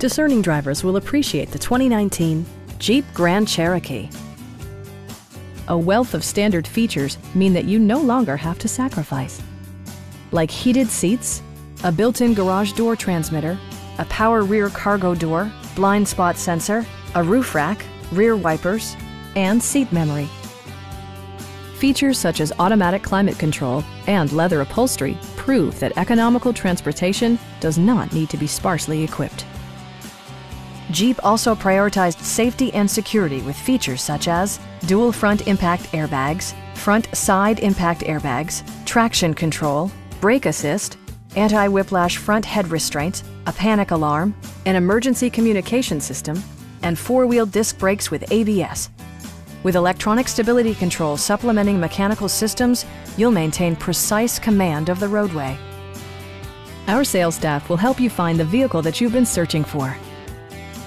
Discerning drivers will appreciate the 2019 Jeep Grand Cherokee. A wealth of standard features mean that you no longer have to sacrifice, like heated seats, a built-in garage door transmitter, a power rear cargo door, blind spot sensor, a roof rack, rear wipers, and seat memory. Features such as automatic climate control and leather upholstery prove that economical transportation does not need to be sparsely equipped. Jeep also prioritized safety and security with features such as dual front impact airbags, front side impact airbags, traction control, brake assist, anti-whiplash front head restraints, a panic alarm, an emergency communication system, and four-wheel disc brakes with ABS. With electronic stability control supplementing mechanical systems, you'll maintain precise command of the roadway. Our sales staff will help you find the vehicle that you've been searching for.